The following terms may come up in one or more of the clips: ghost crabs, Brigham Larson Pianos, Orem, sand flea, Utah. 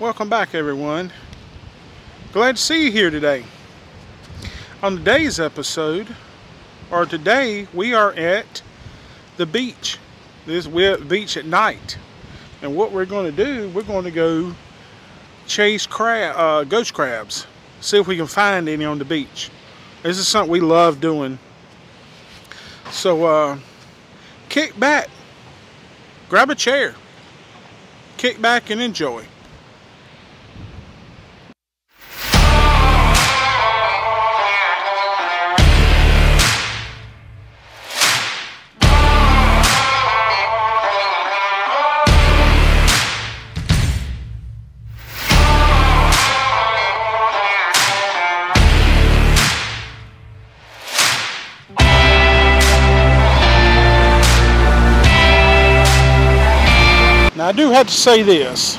Welcome back, everyone. Glad to see you here today. On today's episode, or today, we are at the beach. This beach at night. And what we're going to do, we're going to go chase ghost crabs. See if we can find any on the beach. This is something we love doing. So, kick back. Grab a chair. Kick back and enjoy. I do have to say this.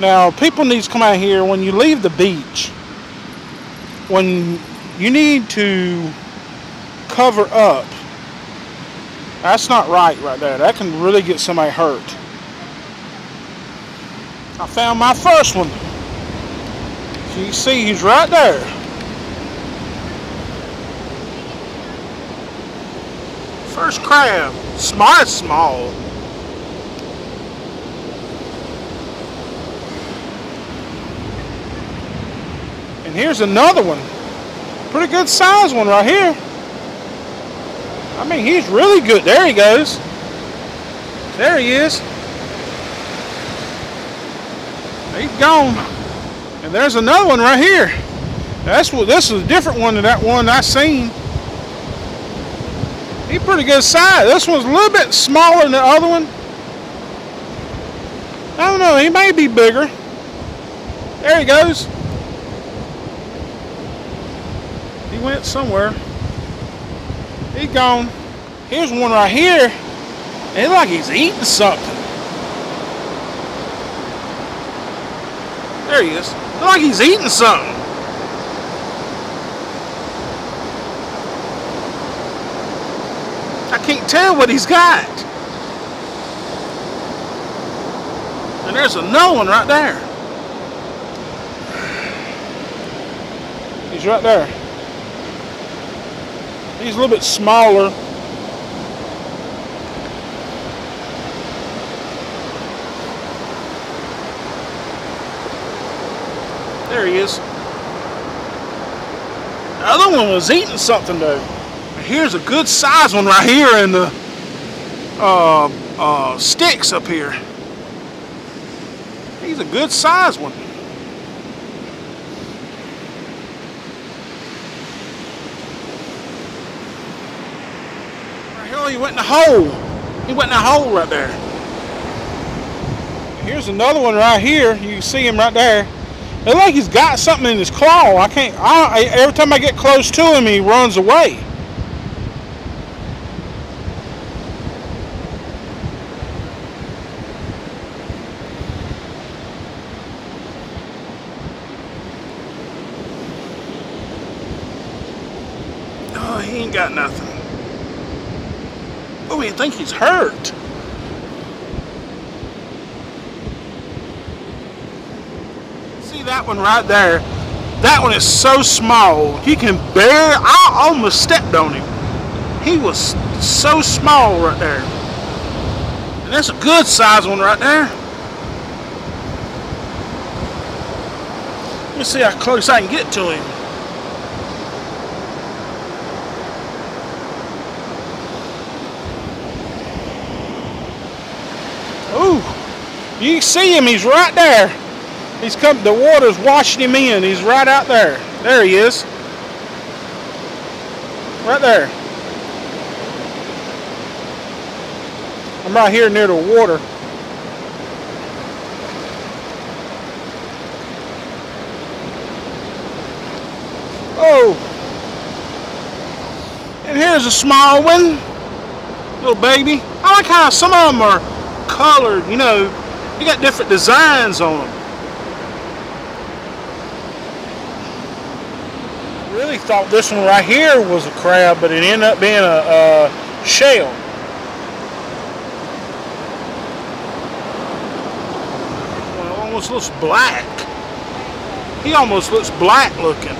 Now, people need to come out here. When you leave the beach, when you need to cover up, that's not right there. That can really get somebody hurt. I found my first one. You can see he's right there. First crab. Small. And here's another one. Pretty good size one right here. I mean, he's really good. There he goes. There he is. He's gone. And there's another one right here. This is a different one than that one I seen. He's pretty good size. This one's a little bit smaller than the other one. I don't know. He may be bigger. There he goes. He went somewhere. He gone. Here's one right here. It's like he's eating something. There he is. It's like he's eating something. I can't tell what he's got. And there's another one right there. He's right there. He's a little bit smaller. There he is. The other one was eating something though. Here's a good size one right here in the sticks up here. He's a good size one. He went in a hole. He went in a hole right there. Here's another one right here. You can see him right there. It's like he's got something in his claw. Every time I get close to him, he runs away. Oh, he ain't got nothing. Oh, I think he's hurt. See that one right there? That one is so small. He can barely, I almost stepped on him. He was so small right there. And that's a good size one right there. Let me see how close I can get to him. You can see him, he's right there. He's come, the water's washing him in. He's right out there. There he is. Right there. I'm right here near the water. Oh. And here's a small one. Little baby. I like how some of them are colored, you know. You got different designs on them. I really thought this one right here was a crab, but it ended up being a shell. One almost looks black. He almost looks black looking.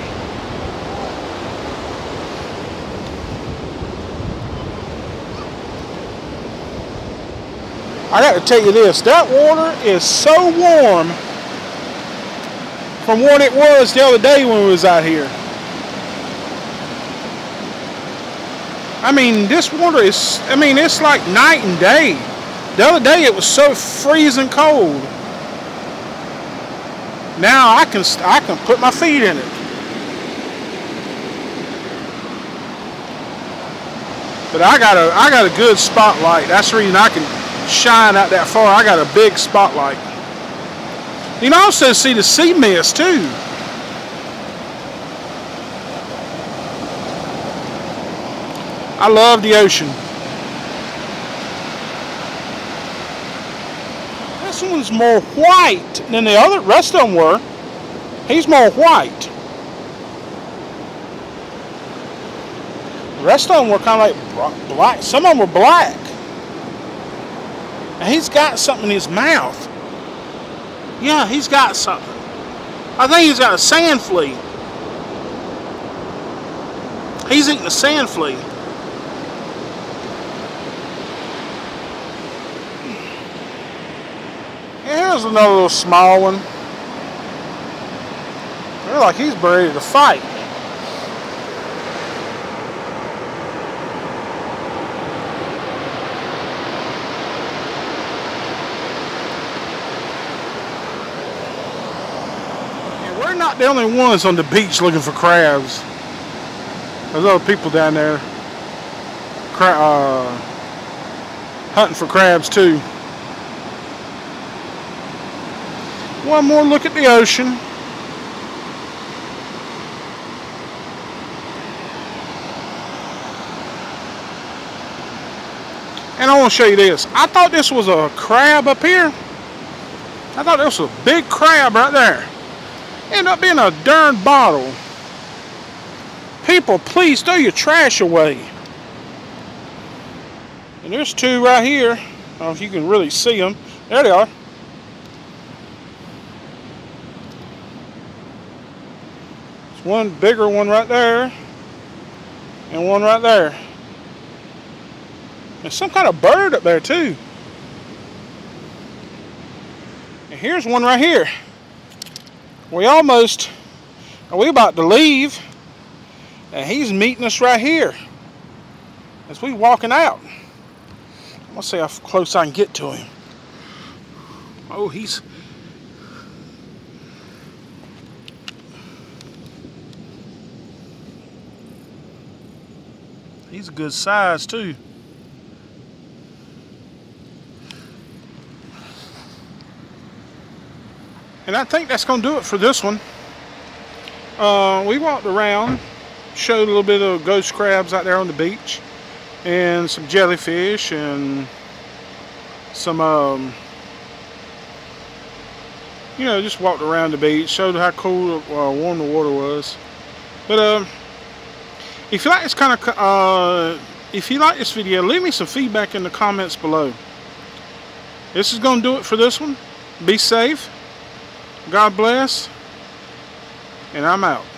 I got to tell you this, that water is so warm from what it was the other day when we was out here. I mean, this water is, I mean, it's like night and day. The other day it was so freezing cold. Now I can put my feet in it. But I got a good spotlight. That's the reason I can shine out that far. I got a big spotlight. You can also see the sea mist too. I love the ocean. This one's more white than the other rest of them were. He's more white. The rest of them were kind of like black. Some of them were black. And he's got something in his mouth. Yeah, he's got something. I think he's got a sand flea. He's eating a sand flea. Yeah, here's another little small one. They're like he's ready to fight. Not the only ones on the beach looking for crabs. There's other people down there hunting for crabs too. One more look at the ocean. And I want to show you this. I thought this was a crab up here. I thought this was a big crab right there. End up being a darn bottle. People, please throw your trash away. And there's two right here. I don't know if you can really see them. There they are. There's one bigger one right there, and one right there. There's some kind of bird up there too. And here's one right here. We about to leave, and he's meeting us right here as we walking out. Let's see how close I can get to him. Oh, he's a good size too. And I think that's going to do it for this one. We walked around, showed a little bit of ghost crabs out there on the beach, and some jellyfish, and some, you know, just walked around the beach, showed how cool, warm the water was. But if you like this kind of, if you like this video, leave me some feedback in the comments below. This is going to do it for this one. Be safe. God bless, and I'm out.